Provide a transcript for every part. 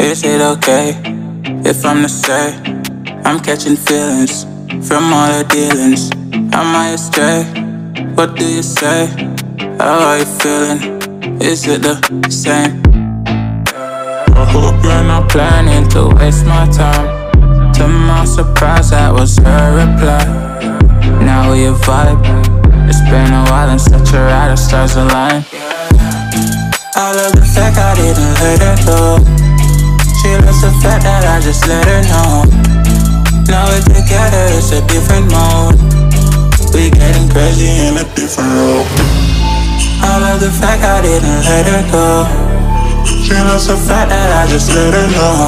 Is it okay if I'm to say I'm catching feelings from all the dealings? Am I astray? What do you say? How are you feeling? Is it the same? You're not planning to waste my time. To my surprise, that was her reply. Now we a vibe. It's been a while and such a ride, our stars align. I love the fact I didn't let her go. She loves the fact that I just let her know. Now we're together, it's a different mode. We getting crazy in a different role. I love the fact I didn't let her go. She loves the fact that I just let her know.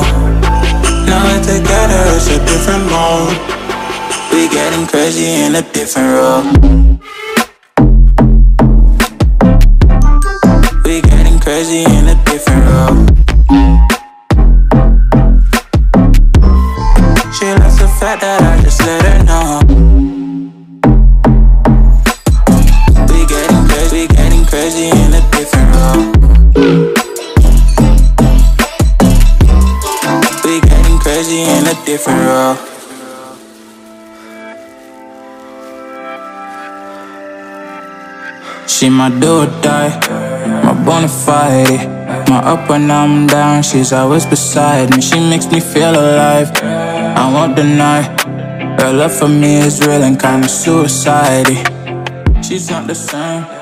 Now we're together, it's a different mode. We getting crazy in a different role. We getting crazy in a different role. She loves the fact that I just let her know. We getting crazy in a different role. In a different role. She my do or die, my bona fide, my up when I'm down. She's always beside me. She makes me feel alive. I won't deny her love for me is real and kinda suicidal. She's not the same.